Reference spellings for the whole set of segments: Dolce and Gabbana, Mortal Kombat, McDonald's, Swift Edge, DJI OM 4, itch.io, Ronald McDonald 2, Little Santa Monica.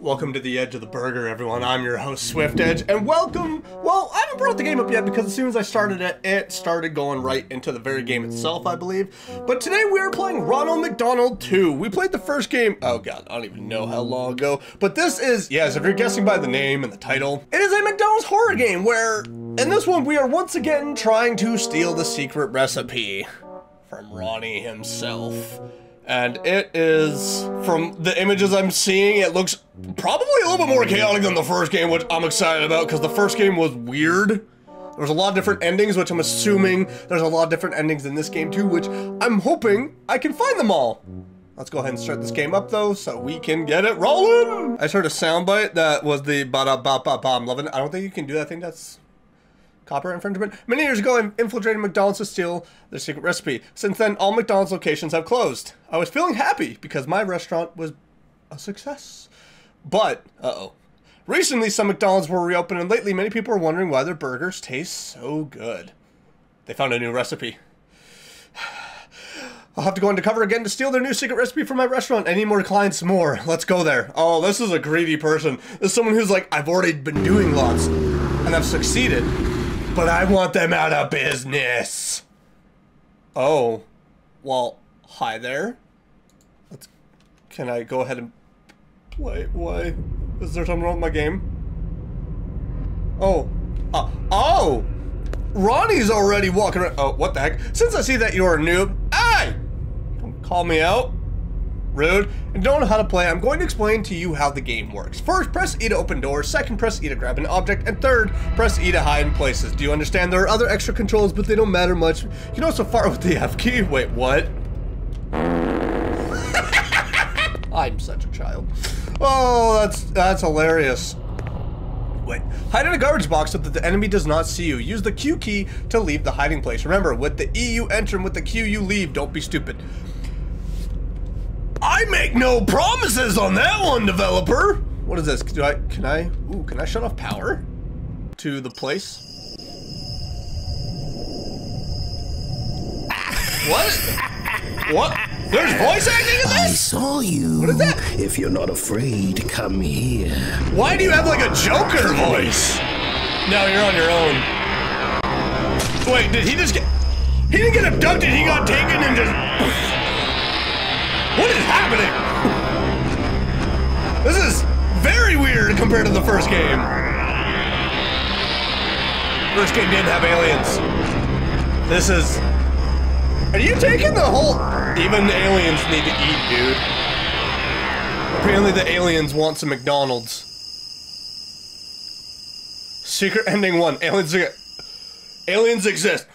Welcome to the edge of the burger, everyone. I'm your host, Swift Edge, and welcome. Well, I haven't brought the game up yet because as soon as I started it, it started going right into the very game itself, I believe. But today we are playing Ronald McDonald 2. We played the first game, oh god, I don't even know how long ago. But this is, yes, if you're guessing by the name and the title, it is a McDonald's horror game where, in this one, we are once again trying to steal the secret recipe from Ronnie himself. And it is, from the images I'm seeing, it looks probably a little bit more chaotic than the first game, which I'm excited about because the first game was weird. There's a lot of different endings, which I'm assuming there's a lot of different endings in this game too, which I'm hoping I can find them all. Let's go ahead and start this game up though, so we can get it rolling. I just heard a soundbite that was the ba-da-ba-ba-ba. I'm loving it. I don't think you can do that. I think that's copyright infringement. Many years ago, I infiltrated McDonald's to steal their secret recipe. Since then, all McDonald's locations have closed. I was feeling happy because my restaurant was a success. But, uh-oh. Recently, some McDonald's were reopened, and lately, many people are wondering why their burgers taste so good. They found a new recipe. I'll have to go undercover again to steal their new secret recipe from my restaurant. I need more clients, more. Let's go there. Oh, this is a greedy person. This is someone who's like, I've already been doing lots, and I've succeeded. But I want them out of business. Oh, well, hi there. Can I go ahead and play? Why? Is there something wrong with my game? Oh, oh! Ronnie's already walking around. Oh, what the heck? Since I see that you're a noob, hey! Don't call me out. Rude. And don't know how to play, I'm going to explain to you how the game works. First, press E to open doors. Second, press E to grab an object. And third, press E to hide in places. Do you understand? There are other extra controls, but they don't matter much. You can also fart with the F key. Wait, what? I'm such a child. Oh, that's hilarious. Wait, hide in a garbage box so that the enemy does not see you. Use the Q key to leave the hiding place. Remember, with the E you enter and with the Q you leave. Don't be stupid. I make no promises on that one, developer. What is this? Can I shut off power to the place? What? What? There's voice acting in this? I saw you. What is that? If you're not afraid, come here. Why do you have like a Joker voice? No, you're on your own. Wait, did he just get? He didn't get abducted. He got taken and just. What is happening? This is very weird compared to the first game. First game didn't have aliens. This is... Are you taking the whole... Even the aliens need to eat, dude. Apparently the aliens want some McDonald's. Secret ending 1. Aliens exist.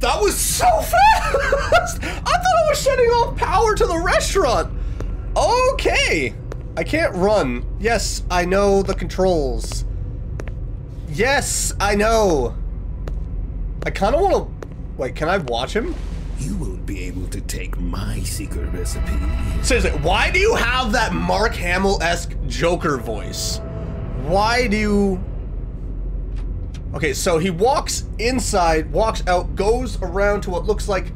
That was so fast! I thought I was shutting off power to the restaurant! Okay! I can't run. Yes, I know the controls. Yes, I know. I kinda wanna... Wait, can I watch him? You won't be able to take my secret recipe. Seriously, why do you have that Mark Hamill-esque Joker voice? Why do you... Okay, so he walks inside, walks out, goes around to what looks like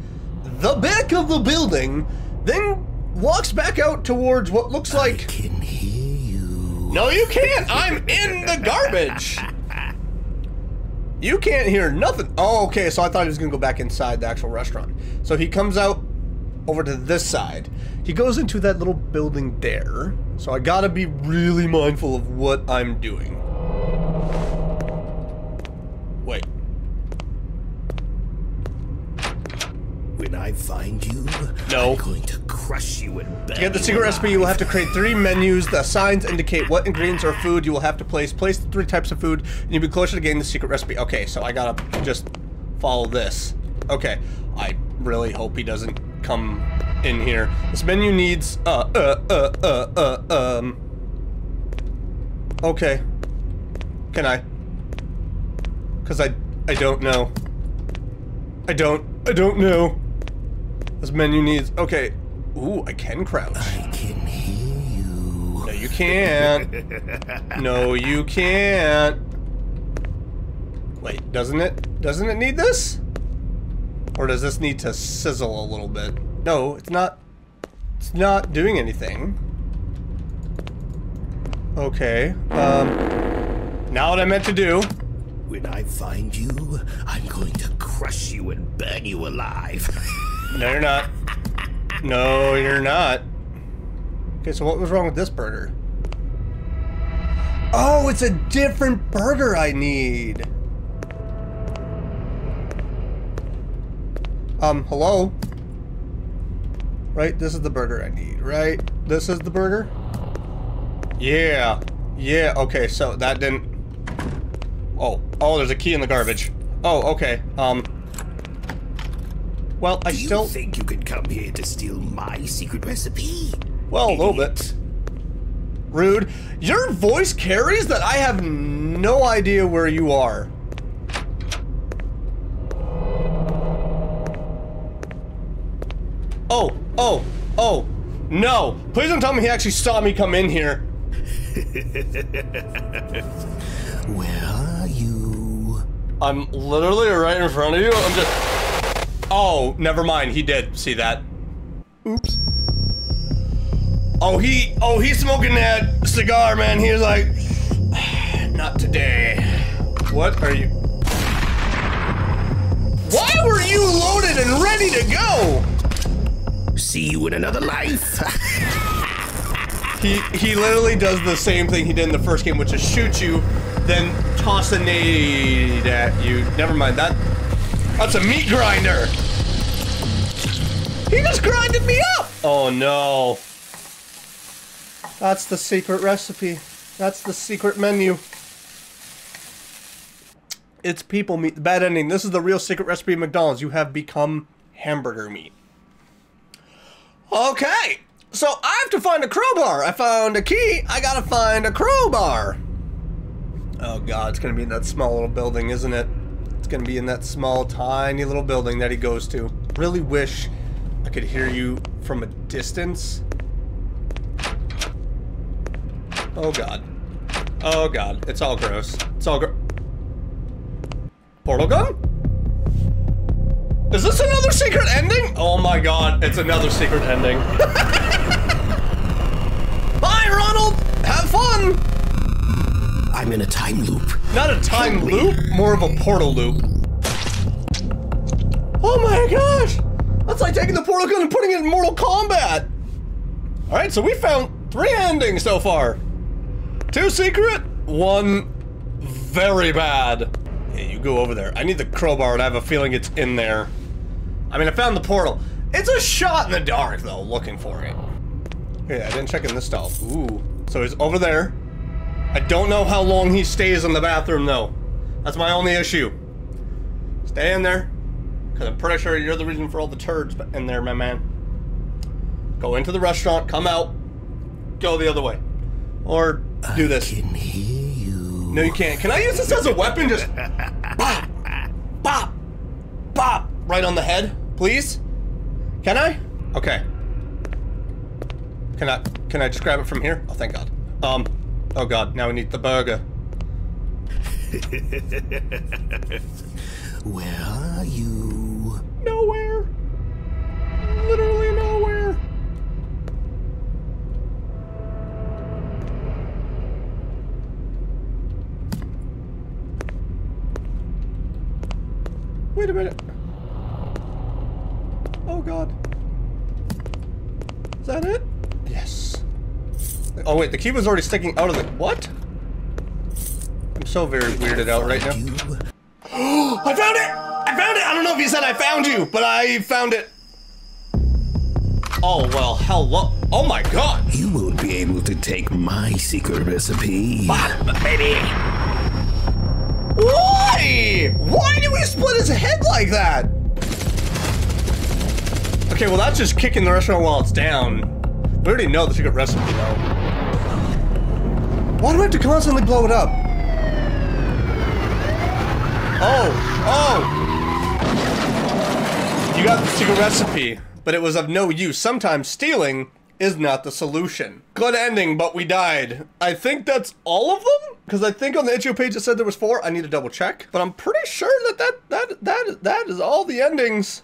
the back of the building, then walks back out towards what looks like... I can hear you. No, you can't! I'm in the garbage! You can't hear nothing. Oh, okay, so I thought he was gonna go back inside the actual restaurant. So he comes out over to this side. He goes into that little building there, so I gotta be really mindful of what I'm doing. Wait. When I find you, no. I'm going to crush you and bend. To get the secret recipe, you will have to create 3 menus. The signs indicate what ingredients or food you will have to place. Place the 3 types of food, and you'll be closer to getting the secret recipe. Okay, so I gotta just follow this. Okay, I really hope he doesn't come in here. This menu needs, okay. Can I? Because I don't know. I don't know. This menu needs, okay. Ooh, I can crouch. I can hear you. No, you can't. No, you can't. Wait, doesn't it need this? Or does this need to sizzle a little bit? No, it's not doing anything. Okay. Now what I meant to do. When I find you, I'm going to crush you and burn you alive. No, you're not. No, you're not. Okay, so what was wrong with this burger? Oh, it's a different burger I need. Hello? Right, this is the burger I need, right? This is the burger? Yeah. Yeah, okay, so that didn't... Oh. Oh, there's a key in the garbage. Oh, okay. Well, I still... Do you think you could come here to steal my secret recipe? Well, a little bit. Rude. Your voice carries that I have no idea where you are. Oh, oh, oh, no. Please don't tell me he actually saw me come in here. Where are you? I'm literally right in front of you. I'm just... Oh, never mind. He did see that. Oops. Oh, he's smoking that cigar, man. He's like, not today. What are you? Why were you loaded and ready to go? See you in another life. He literally does the same thing he did in the first game, which is shoot you, then toss a nade at you. Never mind that. That's a meat grinder. He just grinded me up. Oh no. That's the secret recipe. That's the secret menu. It's people meat. Bad ending. This is the real secret recipe of McDonald's. You have become hamburger meat. Okay, so I have to find a crowbar. I found a key. I gotta find a crowbar. Oh God, it's gonna be in that small little building, isn't it? It's gonna be in that small, tiny little building that he goes to. Really wish I could hear you from a distance. Oh God. Oh God, it's all gross. It's all gross. Portal gun? Is this another secret ending? Oh my God, it's another secret ending. Bye, Ronald! Have fun! I'm in a time loop. Not a time loop, more of a portal loop. Oh my gosh! That's like taking the portal gun and putting it in Mortal Kombat! Alright, so we found 3 endings so far. 2 secret, 1 very bad. Yeah, you go over there. I need the crowbar and I have a feeling it's in there. I mean, I found the portal. It's a shot in the dark, though, looking for it. Yeah, I didn't check in this stall. Ooh. So he's over there. I don't know how long he stays in the bathroom, though. That's my only issue. Stay in there. Because I'm pretty sure you're the reason for all the turds in there, my man. Go into the restaurant, come out, go the other way. Or do this. I can hear you. No, you can't. Can I use this as a weapon? Just bop, bop, bop. Right on the head. Please? Can I? Okay. Can I just grab it from here? Oh, thank God. Oh God, now we need the burger. Where are you? Nowhere. Literally nowhere. Wait a minute. Oh God. Is that it? Yes. Oh wait, the key was already sticking out of the... What? I'm so very weirded out right now. Oh, I found it! I found it! I don't know if you said I found you, but I found it. Oh, well, hello. Oh my God. You won't be able to take my secret recipe. Bah, baby. Why? Why did we split his head like that? Okay, well that's just kicking the restaurant while it's down. We already know the secret recipe though. Why do I have to constantly blow it up? Oh, oh! You got the secret recipe, but it was of no use. Sometimes stealing is not the solution. Good ending, but we died. I think that's all of them? Because I think on the itch.io page it said there was 4. I need to double check. But I'm pretty sure that is all the endings.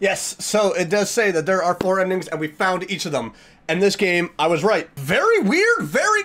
Yes, so it does say that there are 4 endings and we found each of them. And this game, I was right. Very weird, very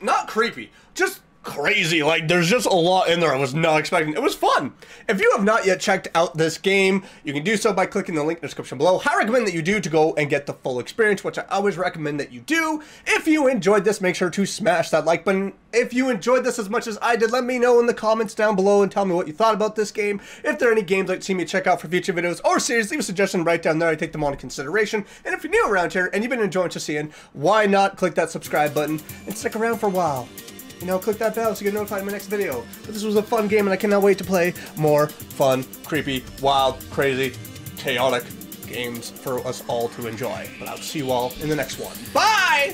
not creepy, just crazy. Like, there's just a lot in there I was not expecting. It was fun. If you have not yet checked out this game, you can do so by clicking the link in the description below. I recommend that you do to go and get the full experience, which I always recommend that you do. If you enjoyed this, make sure to smash that like button. If you enjoyed this as much as I did, let me know in the comments down below and tell me what you thought about this game. If there are any games you'd see me check out for future videos or series, leave a suggestion right down there. I take them all into consideration. And if you're new around here and you've been enjoying what you're seeing, why not click that subscribe button and stick around for a while? You know, click that bell so you get notified in my next video. But this was a fun game, and I cannot wait to play more fun, creepy, wild, crazy, chaotic games for us all to enjoy. But I'll see you all in the next one. Bye!